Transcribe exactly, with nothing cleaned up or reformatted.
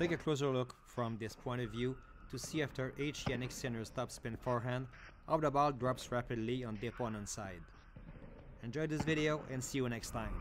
Take a closer look from this point of view to see after each Jannik Sinner's topspin forehand how the ball drops rapidly on the opponent's side. Enjoy this video and see you next time.